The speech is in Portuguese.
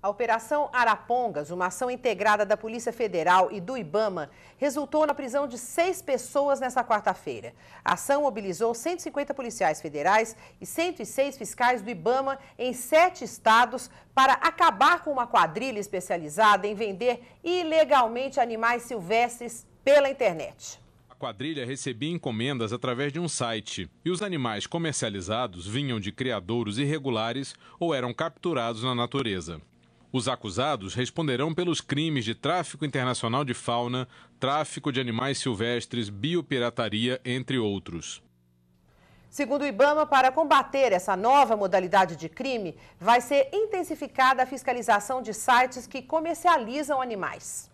A Operação Arapongas, uma ação integrada da Polícia Federal e do Ibama, resultou na prisão de 6 pessoas nesta quarta-feira. A ação mobilizou 150 policiais federais e 106 fiscais do Ibama em 7 estados para acabar com uma quadrilha especializada em vender ilegalmente animais silvestres pela internet. A quadrilha recebia encomendas através de um site e os animais comercializados vinham de criadouros irregulares ou eram capturados na natureza. Os acusados responderão pelos crimes de tráfico internacional de fauna, tráfico de animais silvestres, biopirataria, entre outros. Segundo o Ibama, para combater essa nova modalidade de crime, vai ser intensificada a fiscalização de sites que comercializam animais.